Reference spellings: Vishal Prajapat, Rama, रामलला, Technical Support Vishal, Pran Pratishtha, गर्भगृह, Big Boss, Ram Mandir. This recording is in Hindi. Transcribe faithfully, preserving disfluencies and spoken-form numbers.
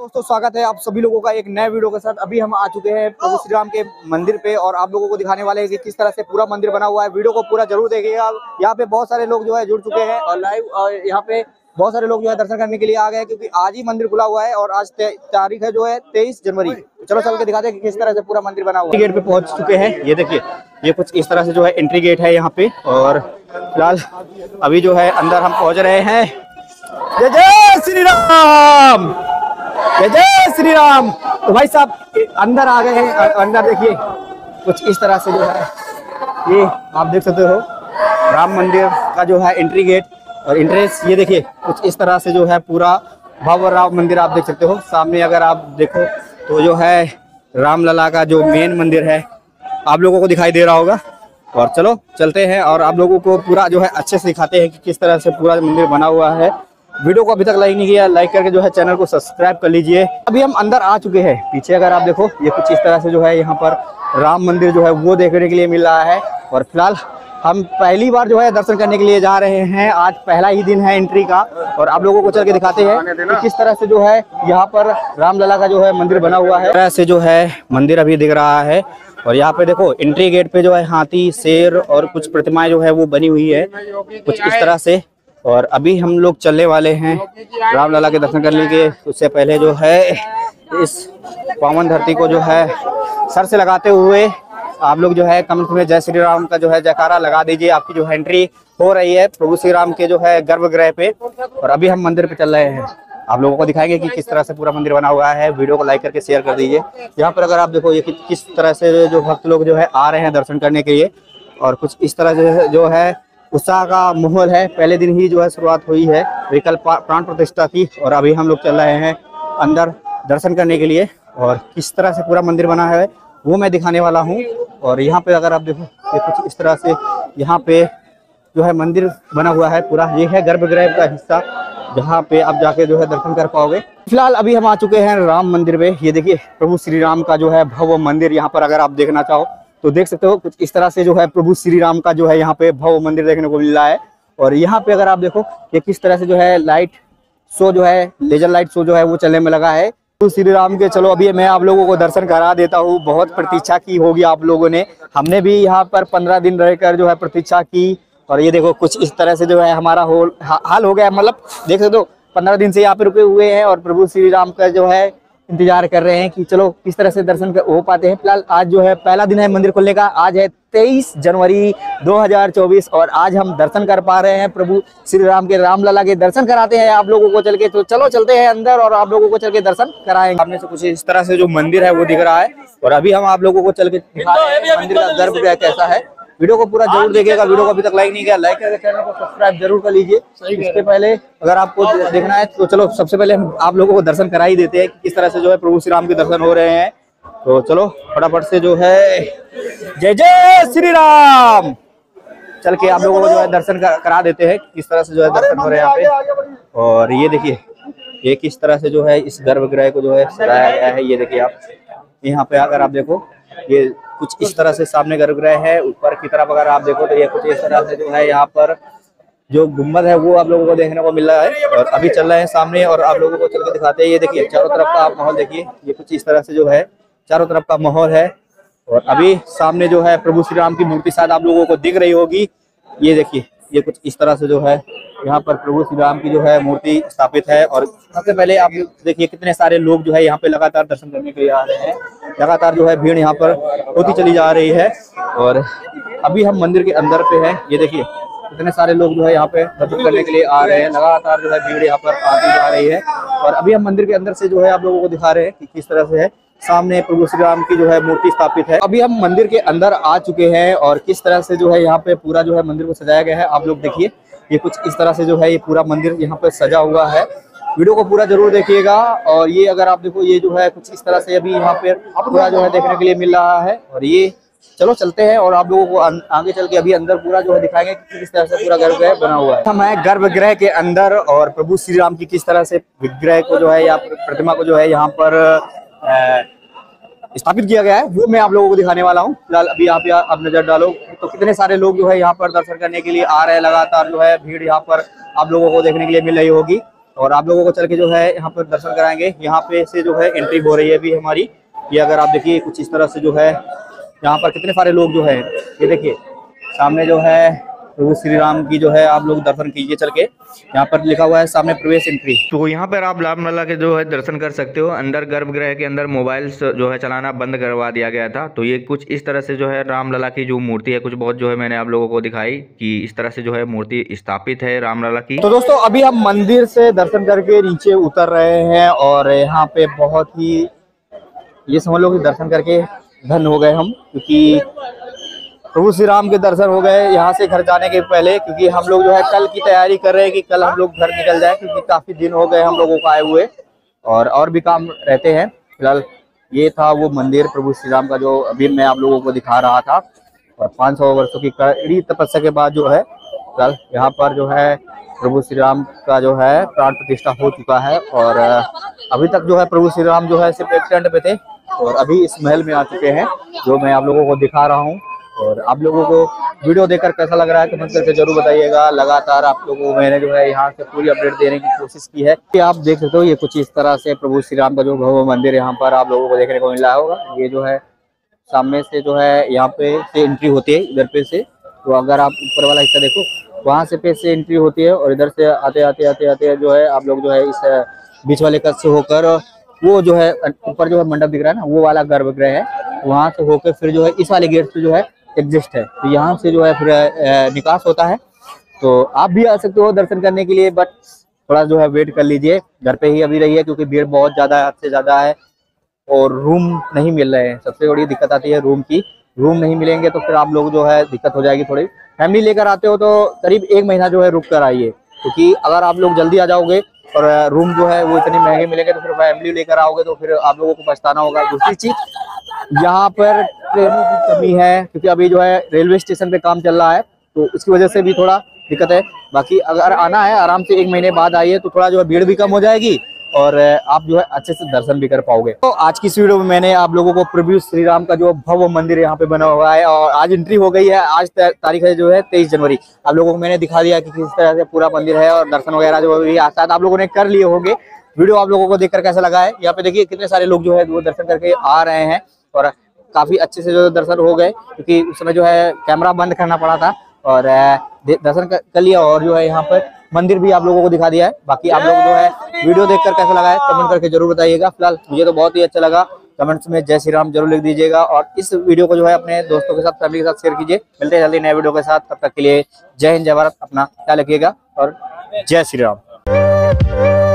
दोस्तों स्वागत है आप सभी लोगों का एक नए वीडियो के साथ। अभी हम आ चुके हैं प्रभु श्री राम के मंदिर पे और आप लोगों को दिखाने वाले हैं कि किस तरह से पूरा मंदिर बना हुआ है। वीडियो को पूरा जरूर देखिएगा। यहाँ पे बहुत सारे लोग जो है जुड़ चुके हैं और लाइव यहाँ पे बहुत सारे लोग जो है दर्शन करने के लिए आ गए, क्योंकि आज ही मंदिर खुला हुआ है और आज तारीख है जो है तेईस जनवरी। चलो चल के दिखाते हैं कि किस तरह से पूरा मंदिर बना हुआ है। गेट पे पहुंच चुके हैं, ये देखिए ये कुछ इस तरह से जो है एंट्री गेट है यहाँ पे। और फिलहाल अभी जो है अंदर हम पहुँच रहे हैं। जय जय श्री राम, जय जय श्री राम। तो भाई साहब अंदर आ गए हैं। अंदर देखिए कुछ इस तरह से जो है ये आप देख सकते हो राम मंदिर का जो है एंट्री गेट और एंट्रेंस। ये देखिए कुछ इस तरह से जो है पूरा भव्य राम मंदिर आप देख सकते हो। सामने अगर आप देखो तो जो है रामलला का जो मेन मंदिर है आप लोगों को दिखाई दे रहा होगा। और चलो चलते हैं और आप लोगों को पूरा जो है अच्छे से दिखाते हैं कि किस तरह से पूरा मंदिर बना हुआ है। वीडियो को अभी तक लाइक नहीं किया, लाइक करके जो है चैनल को सब्सक्राइब कर लीजिए। अभी हम अंदर आ चुके हैं। पीछे अगर आप देखो ये कुछ इस तरह से जो है यहाँ पर राम मंदिर जो है वो देखने के लिए मिल रहा है। और फिलहाल हम पहली बार जो है दर्शन करने के लिए जा रहे हैं। आज पहला ही दिन है एंट्री का और आप लोगों को चल के दिखाते हैं कि किस तरह से जो है यहाँ पर रामलला का जो है मंदिर बना हुआ है। इस तरह से जो है मंदिर अभी दिख रहा है। और यहाँ पे देखो एंट्री गेट पे जो है हाथी, शेर और कुछ प्रतिमाएं जो है वो बनी हुई है कुछ इस तरह से। और अभी हम लोग चलने वाले हैं रामलला के दर्शन करने के। उससे पहले जो है इस पावन धरती को जो है सर से लगाते हुए आप लोग जो है कमेंट में जय श्री राम का जो है जयकारा लगा दीजिए। आपकी जो है एंट्री हो रही है प्रभु श्री राम के जो है गर्भगृह पे। और अभी हम मंदिर पे चल रहे हैं, आप लोगों को दिखाएंगे कि किस तरह से पूरा मंदिर बना हुआ है। वीडियो को लाइक करके शेयर कर दीजिए। यहाँ पर अगर आप देखो ये कि किस तरह से जो भक्त लोग जो है आ रहे हैं दर्शन करने के लिए और कुछ इस तरह से जो है उत्साह का माहौल है। पहले दिन ही जो है शुरुआत हुई है, कल प्राण प्रतिष्ठा की और अभी हम लोग चल रहे हैं अंदर दर्शन करने के लिए। और किस तरह से पूरा मंदिर बना है वो मैं दिखाने वाला हूँ। और यहाँ पे अगर आप देखो ये कुछ इस तरह से यहाँ पे जो है मंदिर बना हुआ है पूरा। ये है गर्भगृह का हिस्सा जहाँ पे आप जाके जो है दर्शन कर पाओगे। फिलहाल अभी हम आ चुके हैं राम मंदिर में। ये देखिए प्रभु श्री राम का जो है भव्य मंदिर। यहाँ पर अगर आप देखना चाहो तो देख सकते हो कुछ इस तरह से जो है प्रभु श्री राम का जो है यहाँ पे भव्य मंदिर देखने को मिल रहा है। और यहाँ पे अगर आप देखो ये किस तरह से जो है लाइट शो जो है लेजर लाइट शो जो है वो चलने में लगा है प्रभु श्री राम के। चलो अभी मैं आप लोगों को दर्शन करा देता हूँ। बहुत प्रतीक्षा की होगी आप लोगों ने, हमने भी यहाँ पर पंद्रह दिन रहकर जो है प्रतीक्षा की। और ये देखो कुछ इस तरह से जो है हमारा हो, हा, हाल हो गया। मतलब देख सकते हो पंद्रह दिन से यहाँ पे रुके हुए हैं और प्रभु श्री राम का जो है इंतजार कर रहे हैं कि चलो किस तरह से दर्शन हो पाते हैं। फिलहाल आज जो है पहला दिन है मंदिर खुलने का। आज है तेईस जनवरी दो हज़ार चौबीस और आज हम दर्शन कर पा रहे हैं प्रभु श्री राम के। रामलला के दर्शन कराते हैं आप लोगों को चल के। तो चलो चलते हैं अंदर और आप लोगों को चल के दर्शन कराएंगे। सामने से कुछ इस तरह से जो मंदिर है वो दिख रहा है और अभी हम आप लोगों को चल के दिखा रहे हैं मंदिर का गर्भगृह कैसा है। वीडियो को पूरा जरूर देखिएगा। वीडियो को अभी तक लाइक नहीं किया, लाइक करके चैनल को सब्सक्राइब जरूर कर लीजिए। इसके पहले अगर आपको देखना है तो चलो सबसे पहले हम आप लोगों को दर्शन करा ही देते हैं कि किस तरह से जो है प्रभु श्री राम के दर्शन हो रहे हैं। तो चलो फटाफट से जो है जय जय श्री राम चल के आप लोगों को जो है दर्शन करा देते हैं किस तरह से जो है दर्शन हो रहे हैं यहाँ पे। और ये देखिए ये किस तरह से जो है इस गर्भगृह को जो है सजाया गया है। ये देखिए आप यहाँ पे अगर आप देखो ये कुछ इस तरह से सामने गर्भगृह है। ऊपर की तरफ अगर आप देखो तो ये कुछ इस तरह से जो है यहाँ पर जो गुम्बद है वो आप लोगों को देखने को मिल रहा है। और अभी चल रहे हैं सामने और आप लोगों को चल के दिखाते हैं। ये देखिए चारों तरफ का आप माहौल देखिए, ये कुछ इस तरह से जो है चारों तरफ का माहौल है। और अभी सामने जो है प्रभु श्री राम की मूर्ति शायद आप लोगों को दिख रही होगी। ये देखिए ये कुछ इस तरह से जो है यहाँ पर प्रभु श्री राम की जो है मूर्ति स्थापित है। और सबसे पहले आप देखिए कितने सारे लोग जो है यहाँ पे लगातार दर्शन करने के लिए आ रहे हैं। लगातार जो है भीड़ यहाँ पर होती चली जा रही है। और अभी हम मंदिर के अंदर पे हैं। ये देखिए कितने सारे लोग जो है यहाँ पे दर्शन करने के लिए आ रहे हैं। लगातार जो है भीड़ यहाँ पर आती जा रही है। और अभी हम मंदिर के अंदर से जो है आप लोगों को दिखा रहे हैं कि किस तरह से है। सामने प्रभु श्री राम की जो है मूर्ति स्थापित है। अभी हम मंदिर के अंदर आ चुके हैं और किस तरह से जो है यहाँ पे पूरा जो है मंदिर को सजाया गया है। आप लोग देखिए ये कुछ इस तरह से जो है ये पूरा मंदिर यहाँ पे सजा हुआ है। वीडियो को पूरा जरूर देखिएगा। और ये अगर आप देखो ये जो है कुछ इस तरह से अभी यहाँ पे पूरा जो है देखने के लिए मिल रहा है। और ये चलो चलते हैं और आप लोगों को आगे चल के अभी अंदर पूरा जो है दिखाएंगे कि किस तरह से पूरा गर्भगृह बना हुआ है। हम है गर्भगृह के अंदर और प्रभु श्री राम की किस तरह से विग्रह को जो है या प्रतिमा को जो है यहाँ पर स्थापित किया गया है वो मैं आप लोगों को दिखाने वाला हूँ। फिलहाल अभी आप यहाँ आप नजर डालो तो कितने सारे लोग जो है यहाँ पर दर्शन करने के लिए आ रहे हैं। लगातार जो है भीड़ यहाँ पर आप लोगों को देखने के लिए मिल रही होगी। और आप लोगों को चल के जो है यहाँ पर दर्शन कराएंगे। यहाँ पे से जो है एंट्री हो रही है अभी हमारी। ये अगर आप देखिए कुछ इस तरह से जो है यहाँ पर कितने सारे लोग जो है, ये देखिए सामने जो है प्रभु श्री राम की जो है आप लोग दर्शन कीजिए चल के। यहाँ पर लिखा हुआ है सामने प्रवेश एंट्री। तो यहाँ पर आप रामलला के जो है दर्शन कर सकते हो। अंदर गर्भगृह के अंदर मोबाइल जो है चलाना बंद करवा दिया गया था। तो ये कुछ इस तरह से जो है रामलला की जो मूर्ति है, कुछ बहुत जो है मैंने आप लोगों को दिखाई कि इस तरह से जो है मूर्ति स्थापित है रामलला की। तो दोस्तों अभी हम मंदिर से दर्शन करके नीचे उतर रहे हैं और यहाँ पे बहुत ही ये समझ लो कि दर्शन करके धन हो गए हम, क्योंकि प्रभु श्री राम के दर्शन हो गए यहाँ से घर जाने के पहले। क्योंकि हम लोग जो है कल की तैयारी कर रहे हैं कि कल हम लोग घर निकल जाए, क्योंकि काफी दिन हो गए हम लोगों को आए हुए और और भी काम रहते हैं। फिलहाल ये था वो मंदिर प्रभु श्री राम का जो अभी मैं आप लोगों को दिखा रहा था। और पाँच सौ वर्षों की कड़ी तपस्या के बाद जो है फिलहाल यहाँ पर जो है प्रभु श्री राम का जो है प्राण प्रतिष्ठा हो चुका है। और अभी तक जो है प्रभु श्री राम जो है सिर्फ एक टेंट पे थे और अभी इस महल में आ चुके हैं जो मैं आप लोगों को दिखा रहा हूँ। और आप लोगों को वीडियो देखकर कैसा लग रहा है कमेंट करके जरूर बताइएगा। लगातार आप लोगों को मैंने जो है यहाँ से पूरी अपडेट देने की कोशिश की है कि आप देख सकते हो। ये कुछ इस तरह से प्रभु श्री राम का जो भव्य मंदिर यहाँ पर आप लोगों को देखने को मिला होगा। ये जो है सामने से जो है यहाँ पे से एंट्री होती है इधर पे से। तो अगर आप ऊपर वाला हिस्सा देखो वहाँ से पे से एंट्री होती है और इधर से आते आते आते आते जो है आप लोग जो है इस बीच वाले कच्छ से होकर वो जो है ऊपर जो है मंडप दिख रहा है ना, वो वाला गर्भगृह है। वहाँ से होकर फिर जो है इस वाले गेट से जो है एग्जिस्ट है। तो यहाँ से जो है फिर निकास होता है। तो आप भी आ सकते हो दर्शन करने के लिए, बट थोड़ा जो है वेट कर लीजिए। घर पे ही अभी रही है क्योंकि भीड़ बहुत ज़्यादा है, हद से ज़्यादा है और रूम नहीं मिल रहे हैं। सबसे बड़ी दिक्कत आती है रूम की। रूम नहीं मिलेंगे तो फिर आप लोग जो है दिक्कत हो जाएगी थोड़ी। फैमिली लेकर आते हो तो करीब एक महीना जो है रुक कर आइए, क्योंकि अगर आप लोग जल्दी आ जाओगे और रूम जो है वो इतने महंगे मिलेंगे तो फिर फैमिली लेकर आओगे तो फिर आप लोगों को पछताना होगा। दूसरी चीज़, यहाँ पर ट्रेनों की कमी है क्योंकि अभी जो है रेलवे स्टेशन पे काम चल रहा है, तो उसकी वजह से भी थोड़ा दिक्कत है। बाकी अगर आना है आराम से एक महीने बाद आइए तो थोड़ा जो है भीड़ भी कम हो जाएगी और आप जो है अच्छे से दर्शन भी कर पाओगे। तो आज की इस वीडियो में मैंने आप लोगों को प्रभु श्री राम का जो भव्य मंदिर यहाँ पे बना हुआ है और आज एंट्री हो गई है। आज तारीख है जो है तेईस जनवरी। आप लोगों को मैंने दिखा दिया कि किस तरह से पूरा मंदिर है और दर्शन वगैरह जो भी शायद आप लोगों ने कर लिए होंगे। वीडियो आप लोगों को देखकर कैसा लगा है यहाँ पे देखिए कितने सारे लोग जो है वो दर्शन करके आ रहे हैं और काफी अच्छे से जो दर्शन हो गए, क्योंकि उस समय जो है कैमरा बंद करना पड़ा था। और दर्शन कर लिया और जो है यहाँ पर मंदिर भी आप लोगों को दिखा दिया है। बाकी आप लोग जो है वीडियो देखकर कैसा लगा है कमेंट करके जरूर बताइएगा। फिलहाल मुझे तो बहुत ही अच्छा लगा। कमेंट्स में जय श्री राम जरूर लिख दीजिएगा और इस वीडियो को जो है अपने दोस्तों के साथ फैमिली के साथ शेयर कीजिए। मिलते हैं जल्दी नए वीडियो के साथ। तब तक के लिए जय हिंद जय भारत। अपना ख्याल रखिएगा और जय श्री राम।